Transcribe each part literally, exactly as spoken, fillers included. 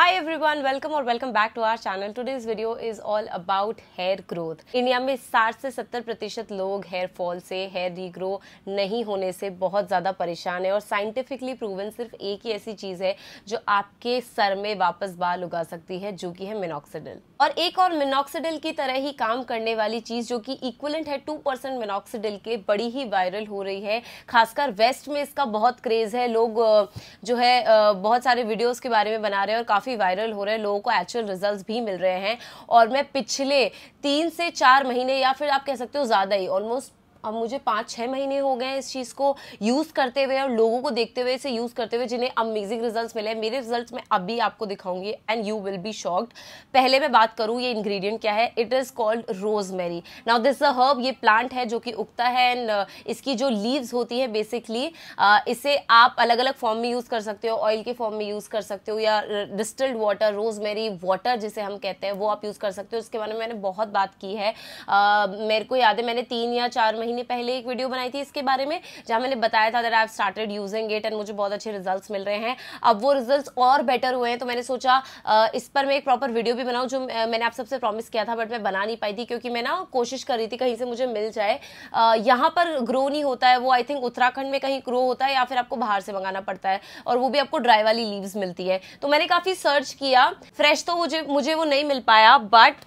Hi everyone, welcome or welcome back to our channel. Today's video is all about hair growth. India में साठ से सत्तर प्रतिशत लोग हेयर फॉल से, हेयर रीग्रो नहीं होने से बहुत ज़्यादा परेशान है और साइंटिफिकली प्रूवन सिर्फ एक ही ऐसी चीज़ है जो आपके सर में वापस बाल उगा सकती है, जो कि है मिनॉक्सिडिल। और एक और मिनॉक्सिडिल की तरह ही काम करने वाली चीज़ जो कि इक्वलेंट है टू परसेंट मिनॉक्सिडिल के, बड़ी ही वायरल हो रही है। खासकर वेस्ट में इसका बहुत क्रेज़ है। लोग जो है बहुत सारे वीडियोज़ के बारे में बना रहे हैं और काफ़ी वायरल हो रहे हैं, लोगों को एक्चुअल रिजल्ट्स भी मिल रहे हैं। और मैं पिछले तीन से चार महीने या फिर आप कह सकते हो ज्यादा ही, ऑलमोस्ट अब मुझे पाँच छः महीने हो गए इस चीज़ को यूज़ करते हुए और लोगों को देखते हुए, इसे यूज़ करते हुए, जिन्हें अमेजिंग रिजल्ट्स मिले हैं। मेरे रिजल्ट्स मैं अभी आपको दिखाऊंगी and you will be shocked. पहले मैं बात करूँ ये इंग्रेडिएंट क्या है। It is called rosemary. Now this a herb, ये प्लांट है जो कि उगता है एंड इसकी जो लीव्स होती है बेसिकली, इसे आप अलग अलग फॉर्म में यूज़ कर सकते हो। ऑयल के फॉर्म में यूज़ कर सकते हो या डिस्टिल्ड वाटर, रोजमेरी वाटर जिसे हम कहते हैं, वो आप यूज़ कर सकते हो। इसके बारे में मैंने बहुत बात की है। मेरे को याद है मैंने तीन या चार महीने पहले एक वीडियो बनाई थी इसके बारे में, जहां मैंने बताया था that I have started using it and मुझे बहुत अच्छे रिजल्ट्स मिल रहे हैं। अब वो रिजल्ट्स और बेटर हुए हैं तो मैंने सोचा इस पर मैं एक प्रॉपर वीडियो भी बनाऊं, जो मैंने आप सबसे प्रॉमिस किया था बट मैं बना नहीं पाई थी क्योंकि मैं ना कोशिश कर रही थी कहीं से मुझे मिल जाए। यहाँ पर ग्रो नहीं होता है वो, आई थिंक उत्तराखंड में कहीं ग्रो होता है या फिर आपको बाहर से मंगाना पड़ता है और वो भी आपको ड्राई वाली लीव्स मिलती है। तो मैंने काफ़ी सर्च किया, फ्रेश तो मुझे मुझे वो नहीं मिल पाया but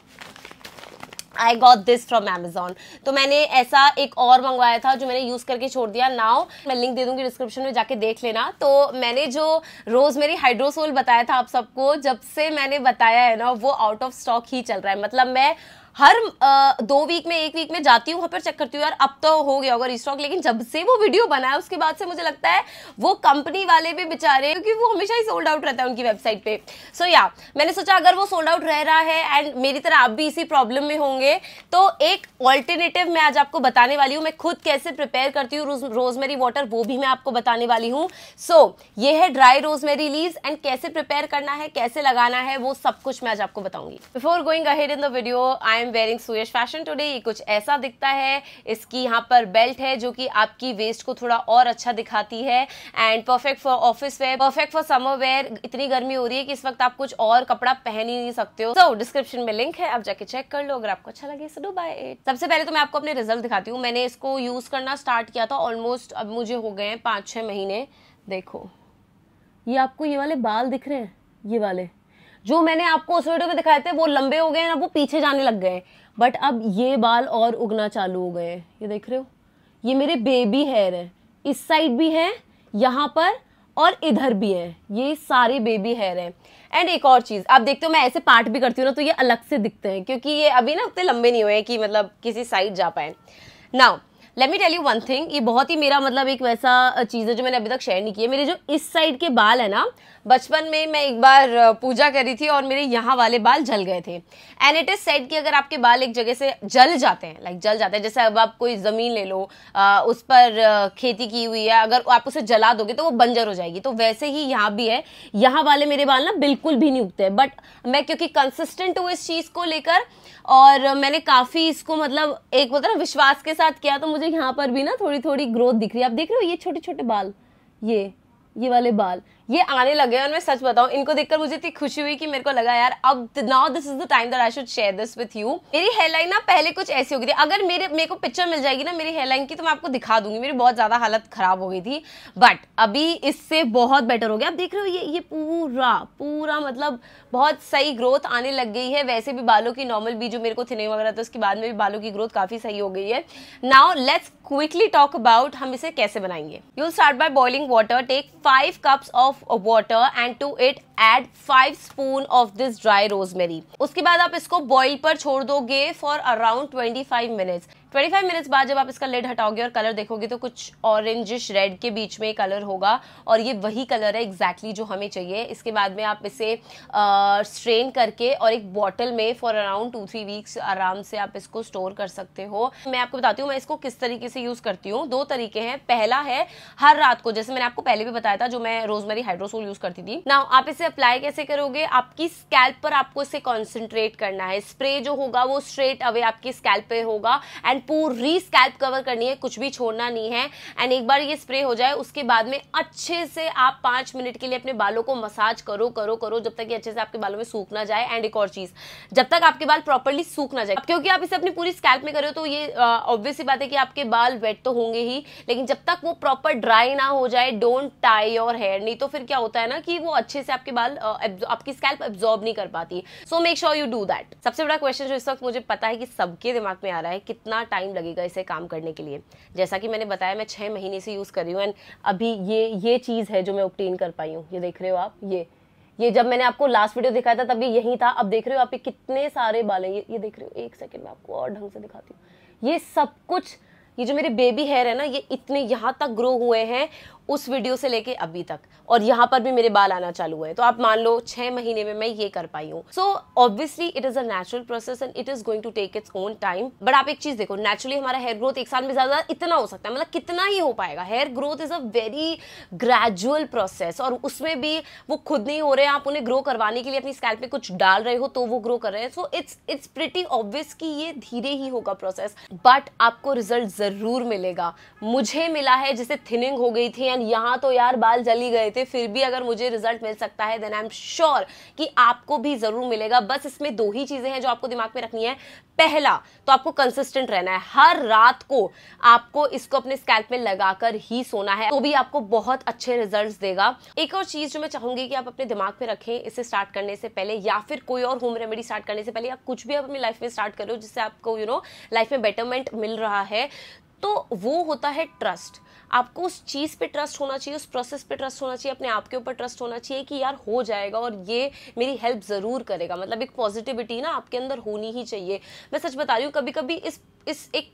I got this from Amazon. तो मैंने ऐसा एक और मंगवाया था जो मैंने यूज़ करके छोड़ दिया। नाउ मैं लिंक दे दूँगी डिस्क्रिप्शन में, जाके देख लेना। तो मैंने जो रोजमेरी हाइड्रोसोल बताया था आप सबको, जब से मैंने बताया है ना वो आउट ऑफ स्टॉक ही चल रहा है। मतलब मैं हर आ, दो वीक में एक वीक में जाती हूँ वहाँ पर चेक करती हूँ, यार अब तो हो गया होगा रिस्टॉक। लेकिन जब से वो वीडियो बनाया उसके बाद से मुझे लगता है वो कंपनी वाले भी बेचारे, क्योंकि वो हमेशा ही सोल्ड आउट रहता है उनकी वेबसाइट पे। सो so, या yeah, मैंने सोचा अगर वो सोल्ड आउट रह रहा है एंड मेरी तरह आप भी इसी प्रॉब्लम में होंगे तो एक ऑल्टरनेटिव मैं आज आपको बताने वाली हूँ। मैं खुद कैसे प्रिपेयर करती हूँ रोज रोजमेरी वाटर, वो भी मैं आपको बताने वाली हूँ। सो so, ये है ड्राई रोजमेरी लीव्स एंड कैसे प्रिपेयर करना है, कैसे लगाना है, वो सब कुछ मैं आज आपको बताऊँगी। Before going ahead in the video, I I am wearing Suyash fashion today. ये कुछ ऐसा दिखता है। इसकी यहाँ पर बेल्ट है जो कि आपकी वेस्ट को थोड़ा और अच्छा दिखाती है and perfect for office wear, perfect for summer wear. इतनी गर्मी हो रही है कि इस वक्त आप कुछ और कपड़ा पहन ही नहीं सकते हो। सो डिस्क्रिप्शन में लिंक है, आप जाके चेक कर लो। अगर आपको अच्छा लगे सो डू बाय इट। सबसे पहले तो मैं आपको अपने रिजल्ट दिखाती हूँ। मैंने इसको यूज करना स्टार्ट किया था ऑलमोस्ट, अब मुझे हो गए हैं पाँच छः महीने। देखो ये आपको ये वाले बाल दिख रहे हैं, ये वाले जो मैंने आपको उस वीडियो में दिखाए थे वो लंबे हो गए हैं, अब वो पीछे जाने लग गए हैं। बट अब ये बाल और उगना चालू हो गए हैं, ये देख रहे हो। ये मेरे बेबी हेयर है, इस साइड भी है, यहाँ पर और इधर भी है, ये सारे बेबी हेयर हैं। एंड एक और चीज़ आप देखते हो, मैं ऐसे पार्ट भी करती हूँ ना तो ये अलग से दिखते हैं क्योंकि ये अभी ना उतने लंबे नहीं हुए हैं कि मतलब किसी साइड जा पाए। Now let me tell you one thing, ये बहुत ही मेरा मतलब एक वैसा चीज़ है जो मैंने अभी तक शेयर नहीं की है। मेरे जो इस साइड के बाल है ना, बचपन में मैं एक बार पूजा करी थी और मेरे यहाँ वाले बाल जल गए थे। एंड इट इज़ सेड कि अगर आपके बाल एक जगह से जल जाते हैं, लाइक जल जाते हैं, जैसे अब आप कोई ज़मीन ले लो, आ, उस पर खेती की हुई है, अगर आप उसे जला दोगे तो वो बंजर हो जाएगी। तो वैसे ही यहाँ भी है, यहाँ वाले मेरे बाल ना बिल्कुल भी नहीं उगते हैं। बट मैं क्योंकि कंसिस्टेंट हूँ इस चीज़ को लेकर और मैंने काफ़ी इसको मतलब एक बोलते ना विश्वास के साथ किया, तो मुझे यहाँ पर भी ना थोड़ी थोड़ी ग्रोथ दिख रही है। आप देख रहे हो ये छोटे छोटे बाल, ये ये वाले बाल ये आने लगे हैं। और मैं सच बताऊं, इनको देखकर मुझे इतनी खुशी हुई कि मेरे को लगा यार अब now this is the time that I should share this with you. मेरी हेयरलाइन ना पहले कुछ ऐसी हो गई थी। अगर मेरे मेरे को पिक्चर मिल जाएगी ना मेरी हेयरलाइन की तो मैं आपको दिखा दूंगी। मेरी बहुत ज़्यादा हालत खराब हो गई थी बट अभी इससे बहुत बेटर हो गया। आप देख रहे हो ये ये पूरा पूरा मतलब बहुत सही ग्रोथ आने लग गई है। वैसे भी बालों की नॉर्मल भी जो मेरे को थिनिंग वगैरह था उसके बाद में भी बालों की ग्रोथ काफ़ी सही हो गई है। Now let's quickly talk about हम इसे कैसे बनाएंगे। You start by boiling water, take five cups of water and to it add five spoon of this dry rosemary. उसके बाद आप इसको बॉइल पर छोड़ दोगे for around twenty five minutes. Twenty five minutes बाद जब आप इसका लिड हटाओगे और कलर देखोगे तो कुछ ऑरेंजिश रेड के बीच में कलर होगा और ये वही कलर है एग्जैक्टली जो हमें चाहिए। इसके बाद में आप इसे स्ट्रेन करके और एक बॉटल में for around two three weeks आराम से आप इसको स्टोर कर सकते हो। मैं आपको बताती हूँ मैं इसको किस तरीके से यूज़ करती हूँ। दो तरीके हैं। पहला है हर रात को, जैसे मैंने आपको पहले भी बताया था जो मैं रोजमेरी हाइड्रोसोल यूज़ करती थी। नाउ आप इसे अप्लाई कैसे करोगे, आपकी स्कैल्प पर आपको इसे कॉन्सेंट्रेट करना है। स्प्रे जो होगा वो स्ट्रेट अवे आपकी स्कैल्प पर होगा एंड एंड पूरी स्कैल्प कवर करनी है, कुछ भी छोड़ना नहीं है। एंड एक बार ये स्प्रे हो जाए उसके बाद में अच्छे से आप पाँच मिनट के लिए अपने बालों को मसाज करो करो करो जब तक ये अच्छे से आपके बालों में सूख ना जाए। एंड एक और चीज़, जब तक आपके बाल प्रॉपरली सूख ना जाए, क्योंकि आप इसे अपनी पूरी स्कैल्प में करो तो ये ऑब्वियस सी बात है कि आपके बाल वेट तो होंगे ही, लेकिन जब तक वो प्रॉपर ड्राई ना हो जाए डोंट टाई योर हेयर, नहीं तो फिर क्या होता है ना कि वो अच्छे से आपके बाल आपकी स्कैल्प एब्जॉर्ब नहीं कर पाती। So make sure you do that. सबसे बड़ा क्वेश्चन जो इस वक्त मुझे पता है कि सबके दिमाग में आ रहा है, कितना टाइम लगेगा इसे काम करने के लिए। जैसा कि मैंने बताया मैं छः महीने से यूज़ कर रही हूँ एंड अभी ये ये चीज़ है जो मैं ऑब्टेन कर पाई हूँ। ये देख रहे हो आप, ये ये जब मैंने आपको लास्ट वीडियो दिखाया था तब ये यहीं था, अब देख रहे हो आप ये कितने सारे बाल हैं। ये ये देख रहे हो, एक सेकेंड में आपको और ढंग से दिखाती हूँ। ये सब कुछ, ये जो मेरे बेबी हेयर है ना, ये इतने यहाँ तक ग्रो हुए हैं उस वीडियो से लेके अभी तक, और यहाँ पर भी मेरे बाल आना चालू हुए। तो आप मान लो छः महीने में मैं ये कर पाई हूँ। So obviously it is a natural process and it is going to take its own time. But आप एक चीज़ देखो, नेचुरली हमारा हेयर ग्रोथ एक साल में ज़्यादा इतना हो सकता है, मतलब कितना ही हो पाएगा। Hair growth is a very gradual process और उसमें भी वो खुद नहीं हो रहे हैं, आप उन्हें ग्रो करवाने के लिए अपनी स्कैल्प में कुछ डाल रहे हो तो वो ग्रो कर रहे हैं। So it's it's pretty obvious कि ये धीरे ही होगा प्रोसेस, बट आपको रिजल्ट ज़रूर मिलेगा। मुझे मिला है, जिससे थिनिंग हो गई थी, यहाँ तो यार बाल जली गए थे, फिर भी अगर मुझे रिजल्ट मिल सकता है देन आई एम श्योर कि आपको भी जरूर मिलेगा। बस इसमें दो ही चीजें हैं जो आपको दिमाग में रखनी है। पहला तो आपको कंसिस्टेंट रहना है, हर रात को आपको इसको अपने स्कैल्प में लगाकर ही सोना है, तो भी आपको बहुत अच्छे रिजल्ट्स देगा। एक और चीज जो मैं चाहूंगी कि आप अपने दिमाग में रखें इसे स्टार्ट करने से पहले, या फिर कोई और होम रेमेडी स्टार्ट करने से पहले, या कुछ भी आप अपनी लाइफ में स्टार्ट करो जिससे आपको यू नो लाइफ में बेटरमेंट मिल रहा है, तो वो होता है ट्रस्ट। आपको उस चीज़ पे ट्रस्ट होना चाहिए, उस प्रोसेस पे ट्रस्ट होना चाहिए, अपने आप के ऊपर ट्रस्ट होना चाहिए कि यार हो जाएगा और ये मेरी हेल्प ज़रूर करेगा। मतलब एक पॉजिटिविटी ना आपके अंदर होनी ही चाहिए। मैं सच बता रही हूँ, कभी कभी इस इस एक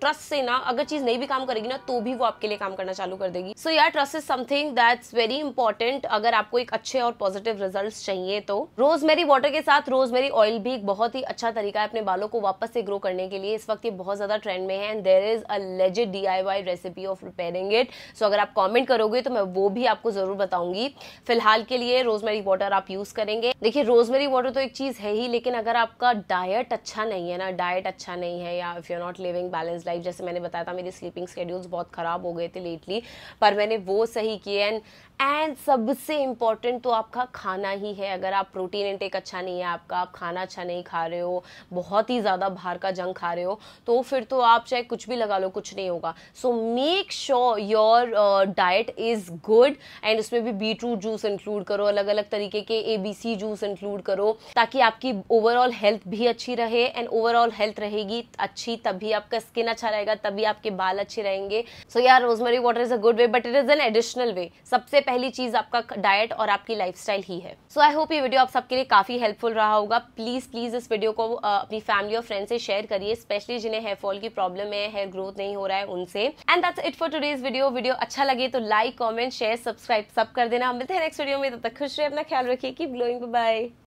ट्रस्ट से ना अगर चीज़ नहीं भी काम करेगी ना तो भी वो आपके लिए काम करना चालू कर देगी। सो यार trust is something that's very important अगर आपको एक अच्छे और पॉजिटिव रिजल्ट्स चाहिए तो। रोजमेरी वाटर के साथ रोजमेरी ऑयल भी एक बहुत ही अच्छा तरीका है अपने बालों को वापस से ग्रो करने के लिए। इस वक्त ये बहुत ज़्यादा ट्रेंड में है and there is a legit DIY recipe of repairing it. So अगर आप कॉमेंट करोगे तो मैं वो भी आपको ज़रूर बताऊंगी। फिलहाल के लिए रोजमेरी वाटर आप यूज़ करेंगे। देखिए रोजमेरी वाटर तो एक चीज़ है ही, लेकिन अगर आपका डाइट अच्छा नहीं है ना, डाइट अच्छा नहीं है या if you are not living balance life, जैसे मैंने बताया था मेरी स्लीपिंग शेड्यूल्स बहुत खराब हो गए थे लेटली, पर मैंने वो सही किए। एंड एंड सबसे इम्पॉर्टेंट तो आपका खाना ही है। अगर आप प्रोटीन इंटेक अच्छा नहीं है आपका, आप खाना अच्छा नहीं खा रहे हो, बहुत ही ज़्यादा बाहर का जंक खा रहे हो, तो फिर तो आप चाहे कुछ भी लगा लो कुछ नहीं होगा। So make sure your diet is good and उसमें भी बीटरूट जूस इंक्लूड करो, अलग अलग तरीके के A B C juice include करो, ताकि आपकी ओवरऑल हेल्थ भी अच्छी रहे। एंड ओवरऑल हेल्थ रहेगी अच्छी तभी आपका स्किन अच्छा रहेगा, तभी आपके बाल अच्छे रहेंगे। सो यार rosemary water is a good way but it is an additional way. सबसे पहली चीज आपका डाइट और आपकी लाइफस्टाइल ही है। सो आई होप ये वीडियो आप सबके लिए काफी हेल्पफुल रहा होगा। प्लीज प्लीज इस वीडियो को uh, अपनी फैमिली और फ्रेंड्स से शेयर करिए, स्पेशली जिन्हें हेयर फॉल की प्रॉब्लम है, हेयर ग्रोथ नहीं हो रहा है उनसे। And that's it for today's video. Video अच्छा लगे तो लाइक, कॉमेंट, शेयर, सब्सक्राइब सब कर देना। हम मिलते हैं नेक्स्ट वीडियो में, तब तक खुश रहे, अपना ख्याल रखिए, कीप ग्लोइंग, बाय बाय।